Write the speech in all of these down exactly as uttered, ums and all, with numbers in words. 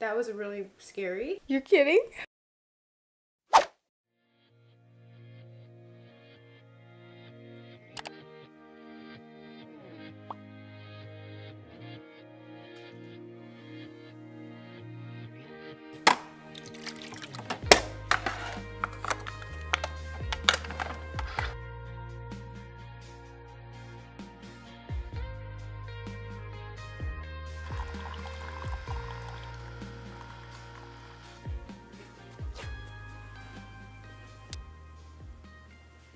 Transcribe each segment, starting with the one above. That was really scary. You're kidding?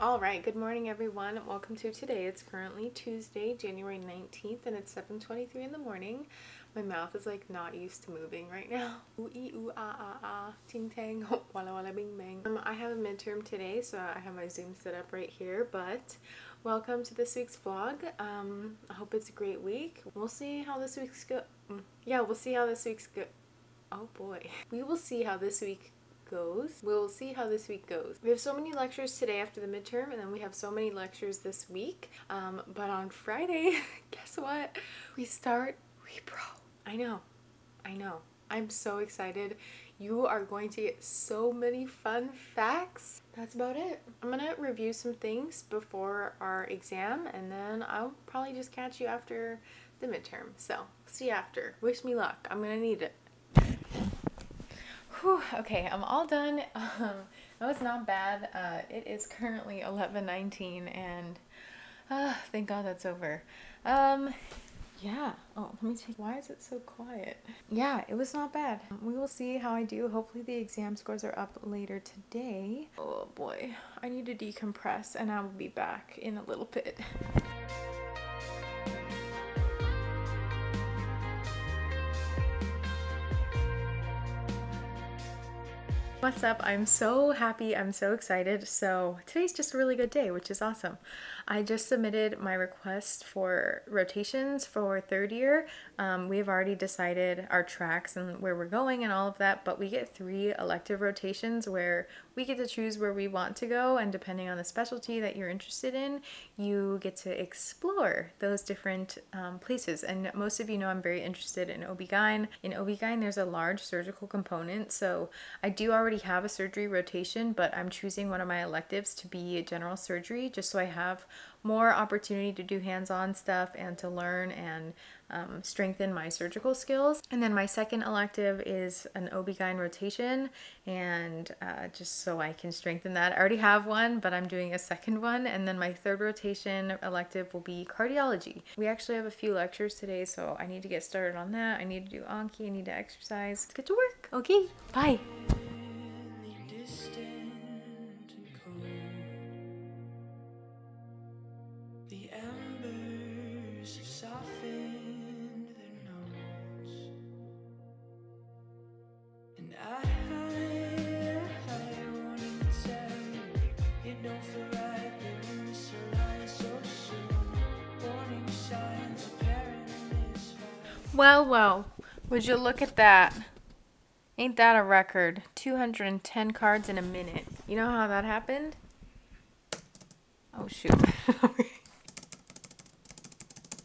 All right, good morning everyone. Welcome to today. It's currently Tuesday, January nineteenth, and it's seven twenty-three in the morning. My mouth is like not used to moving right now. Ooh, ee, ooh, ah, ah, ah, ting, tang, walla, walla, bing, bang. Um, I have a midterm today, so I have my Zoom set up right here, but welcome to this week's vlog. Um, I hope it's a great week. We'll see how this week's go. Yeah, we'll see how this week's go. Oh boy. We will see how this week goes. We'll see how this week goes. We have so many lectures today after the midterm, and then we have so many lectures this week. Um, but on Friday, guess what? We start repro. I know. I know. I'm so excited. You are going to get so many fun facts. That's about it. I'm gonna review some things before our exam, and then I'll probably just catch you after the midterm. So, see you after. Wish me luck. I'm gonna need it. Whew, okay, I'm all done. Um, that was not bad. Uh, it is currently eleven nineteen, and uh, thank God that's over. Um, yeah. Oh, let me take. Why is it so quiet? Yeah, it was not bad. We will see how I do. Hopefully the exam scores are up later today. Oh boy, I need to decompress, and I will be back in a little bit. What's up? I'm so happy. I'm so excited. So today's just a really good day, which is awesome. I just submitted my request for rotations for third year. Um, we've already decided our tracks and where we're going and all of that, but we get three elective rotations where we get to choose where we want to go, and depending on the specialty that you're interested in, you get to explore those different um, places. And most of you know I'm very interested in O B G Y N. In O B G Y N, there's a large surgical component, so I do already have a surgery rotation, but I'm choosing one of my electives to be general surgery just so I have more opportunity to do hands-on stuff and to learn and um, strengthen my surgical skills. And then my second elective is an O B G Y N rotation, and uh, just so I can strengthen that. I already have one, but I'm doing a second one. And then my third rotation elective will be cardiology. We actually have a few lectures today, so I need to get started on that. I need to do Anki, I need to exercise. Let's get to work. Okay, bye. Well, well, would you look at that? Ain't that a record? two hundred ten cards in a minute. You know how that happened? Oh, shoot.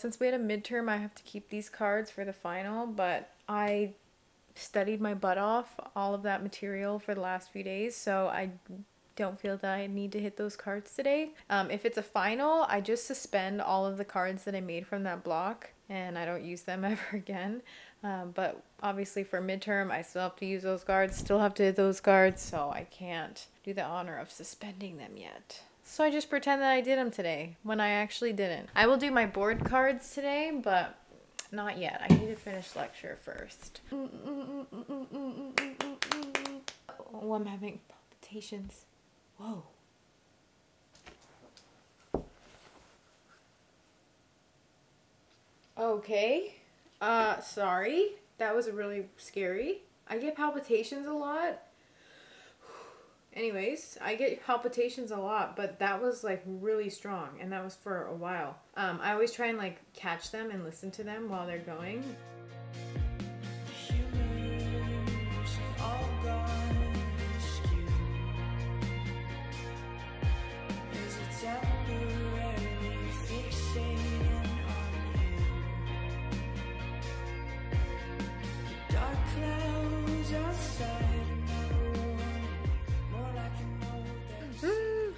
Since we had a midterm, I have to keep these cards for the final, but I studied my butt off all of that material for the last few days, so I don't feel that I need to hit those cards today. Um, if it's a final, I just suspend all of the cards that I made from that block, and I don't use them ever again. Um, but obviously for midterm, I still have to use those cards, still have to hit those cards, so I can't do the honor of suspending them yet. So I just pretend that I did them today when I actually didn't. I will do my board cards today, but not yet. I need to finish lecture first. Oh, I'm having palpitations. Whoa. Okay, uh, sorry, that was really scary. I get palpitations a lot. Anyways, I get palpitations a lot, but that was like really strong, and that was for a while. Um, I always try and like catch them and listen to them while they're going. Cloud.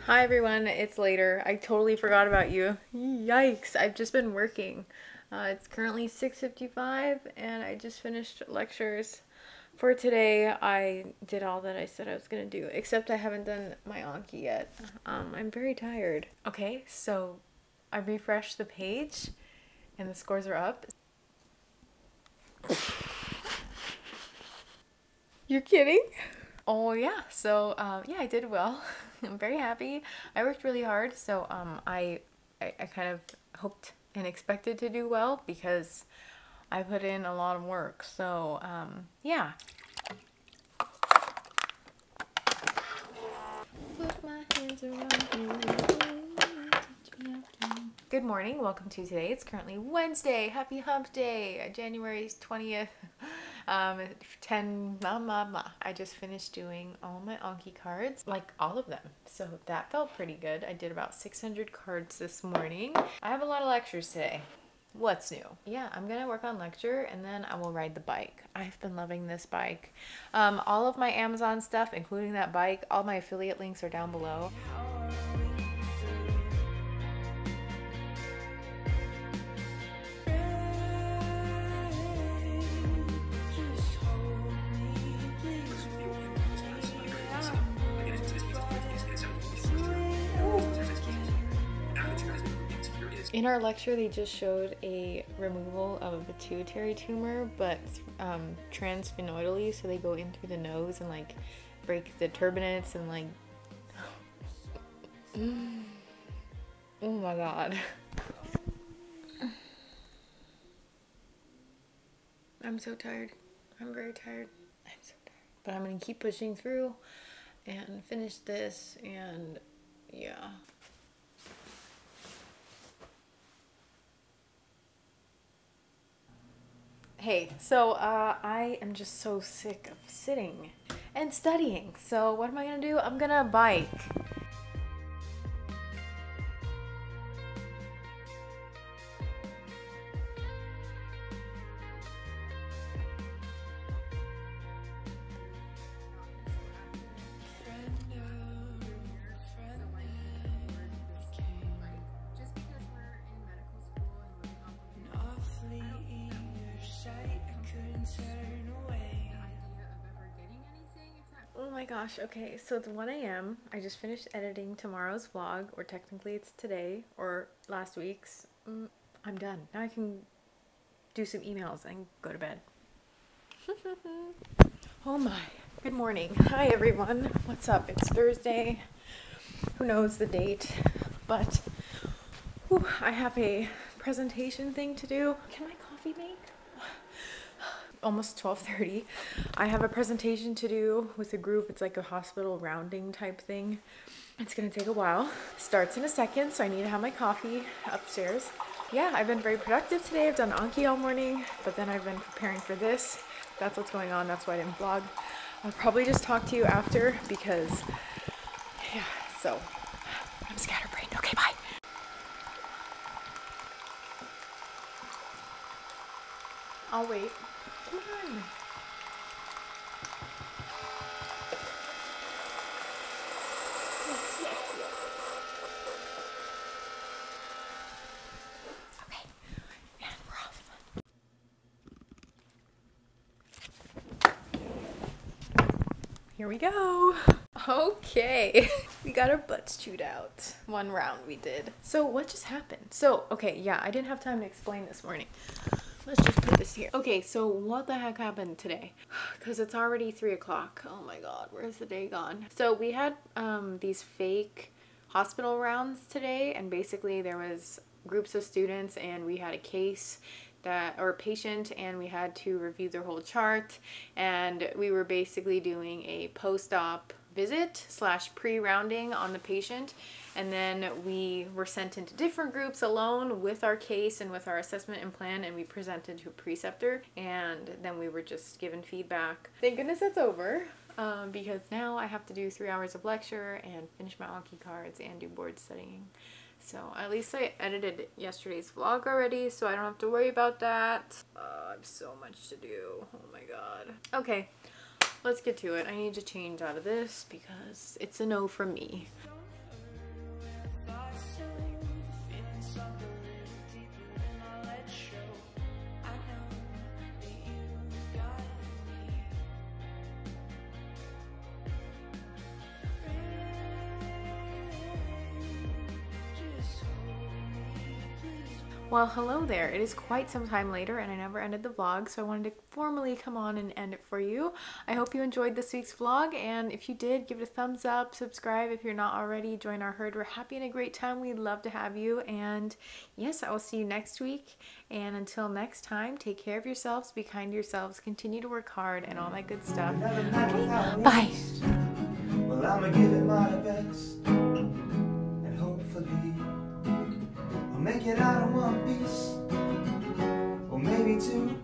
Hi everyone, it's later. I totally forgot about you. Yikes, I've just been working. Uh, it's currently six fifty-five and I just finished lectures for today. I did all that I said I was gonna do, except I haven't done my Anki yet. Um, I'm very tired. Okay, so I refreshed the page and the scores are up. You're kidding? Oh yeah, so um, yeah, I did well. I'm very happy. I worked really hard, so um, I, I I kind of hoped and expected to do well because I put in a lot of work. So um, yeah. Put my hands around you. Good morning. Welcome to today. It's currently Wednesday. Happy Hump Day, January twentieth. Um, ten, blah, blah, blah. I just finished doing all my Anki cards, like all of them. So that felt pretty good. I did about six hundred cards this morning. I have a lot of lectures today. What's new? Yeah, I'm gonna work on lecture and then I will ride the bike. I've been loving this bike. Um, all of my Amazon stuff, including that bike, all my affiliate links are down below. In our lecture, they just showed a removal of a pituitary tumor, but um, transphenoidally, so they go in through the nose and like break the turbinates and like... Oh my god. I'm so tired. I'm very tired. I'm so tired. But I'm gonna keep pushing through and finish this and yeah. Hey, so uh, I am just so sick of sitting and studying. So what am I gonna do? I'm gonna bike. Oh my gosh, okay, so it's one A M I just finished editing tomorrow's vlog, or technically it's today, or last week's. Mm, I'm done. Now I can do some emails and go to bed. Oh my. Good morning. Hi everyone. What's up? It's Thursday. Who knows the date? But whew, I have a presentation thing to do. Can my coffee make? Almost twelve thirty. I have a presentation to do with a group. It's like a hospital rounding type thing. It's gonna take a while. Starts in a second, so I need to have my coffee upstairs. Yeah, I've been very productive today. I've done Anki all morning, but then I've been preparing for this. That's what's going on. That's why I didn't vlog. I'll probably just talk to you after because, yeah, so I'm scatterbrained. Okay, bye. I'll wait. Come on. Yes, yes, yes. Okay, and we're off. Here we go. Okay, we got our butts chewed out. One round we did. So what just happened? So, okay, yeah, I didn't have time to explain this morning. Let's just put this here. Okay, so what the heck happened today? Because it's already three o'clock. Oh my god, where's the day gone? So we had um, these fake hospital rounds today, and basically there was groups of students, and we had a case that, or a patient, and we had to review their whole chart, and we were basically doing a post-op visit slash pre-rounding on the patient, and then we were sent into different groups alone with our case and with our assessment and plan, and we presented to a preceptor, and then we were just given feedback. Thank goodness that's over, um, because now I have to do three hours of lecture and finish my Anki cards and do board studying. So at least I edited yesterday's vlog already, so I don't have to worry about that. Uh, I have so much to do. Oh my god. Okay. Let's get to it. I need to change out of this because it's a no from me. Well, hello there. It is quite some time later and I never ended the vlog, so I wanted to formally come on and end it for you. I hope you enjoyed this week's vlog, and if you did, give it a thumbs up, subscribe if you're not already, join our herd. We're happy and a great time. We'd love to have you, and yes, I will see you next week, and until next time, take care of yourselves, be kind to yourselves, continue to work hard, and all that good stuff. Okay, bye! Well, I'ma give it my best, and hopefully make it out of one piece, or maybe two.